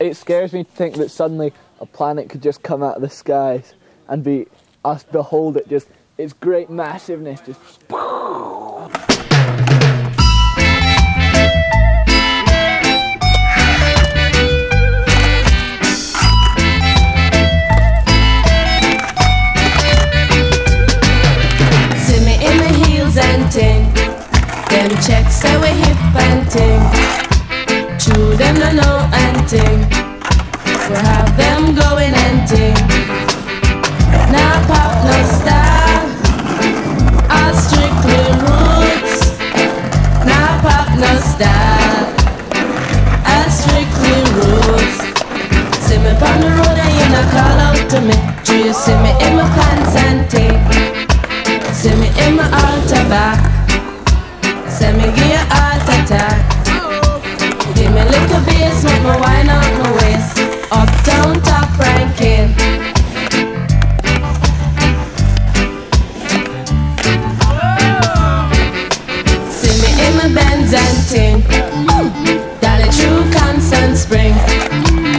It scares me to think that suddenly a planet could just come out of the skies and be us behold it just its great massiveness just. Simmy in my heels and ting, them checks that we hip and ting, chew them no no and ting. We'll have them going and ting. Now pop no style, all strictly roots. Now pop no style, all strictly roots. See me on the road and you no call out to me. Do you see me in my pants and ting? See me in my altar back. See me give you heart attack. Give me little bass, make me wine out my waist. Uptown top ranking. See me in my Benz and ting. Dolly through Constant Spring.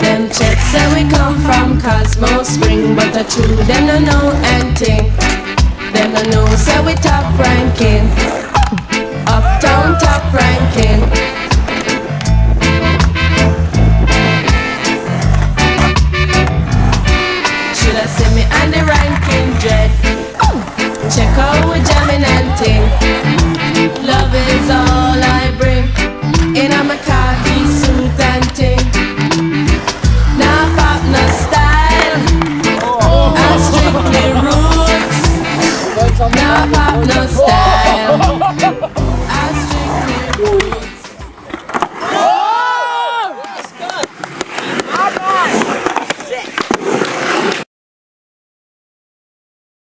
Them checks that we come from Cosmo Spring, but the true them no know and ting. Them no know say we top ranking.